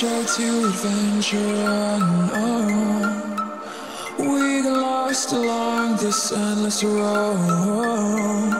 tried to adventure on our own. We got lost along this endless road,